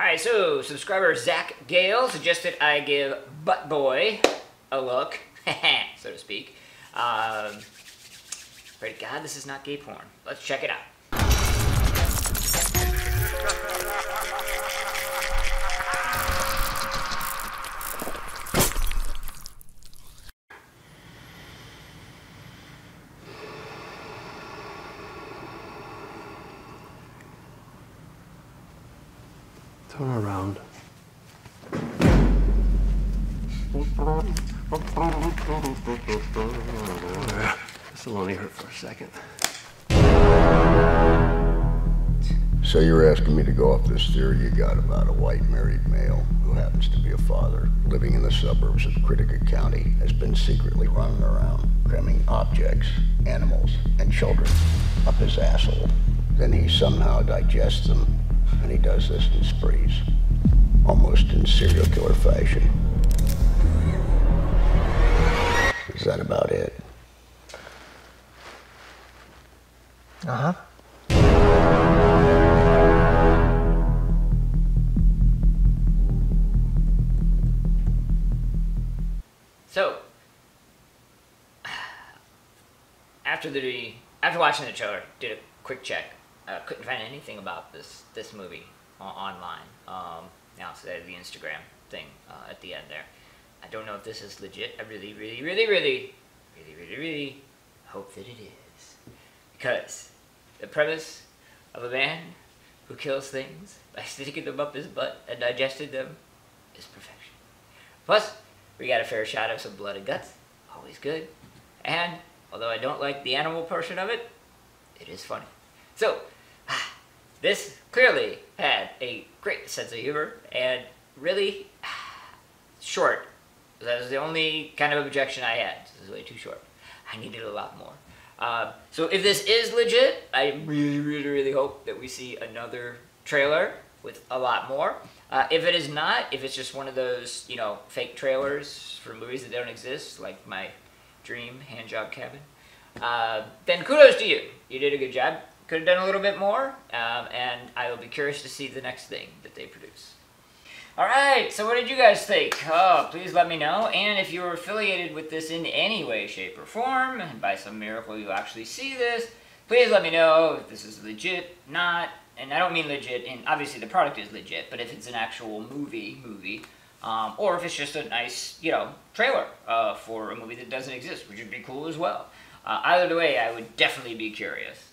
Alright, so subscriber Zach Gale suggested I give Butt Boy a look, so to speak. Pray to God this is not gay porn. Let's check it out. Turn around. This will only hurt for a second. So you're asking me to go off this theory you got about a white married male who happens to be a father living in the suburbs of Critica County has been secretly running around cramming objects, animals, and children up his asshole. Then he somehow digests them. And he does this in sprees, almost in serial killer fashion. Is that about it? Uh-huh. So, after watching the trailer, did a quick check. Couldn't find anything about this movie online. Now it's the Instagram thing at the end there. I don't know if this is legit. I really hope that it is, because the premise of a man who kills things by sticking them up his butt and digesting them is perfection. Plus, we got a fair shot of some blood and guts. Always good. And although I don't like the animal portion of it, it is funny. So. This clearly had a great sense of humor, and really short. That was the only kind of objection I had. This is way too short. I needed a lot more. So if this is legit, I really hope that we see another trailer with a lot more. If it is not, if it's just one of those, you know, fake trailers for movies that don't exist, like my dream Handjob Cabin, then kudos to you. You did a good job. Could have done a little bit more, and I will be curious to see the next thing that they produce. Alright, so what did you guys think? Oh, please let me know, and if you were affiliated with this in any way, shape, or form, and by some miracle you actually see this, please let me know if this is legit, not, and I don't mean legit, and obviously the product is legit, but if it's an actual movie, or if it's just a nice, you know, trailer for a movie that doesn't exist, which would be cool as well. Either way, I would definitely be curious.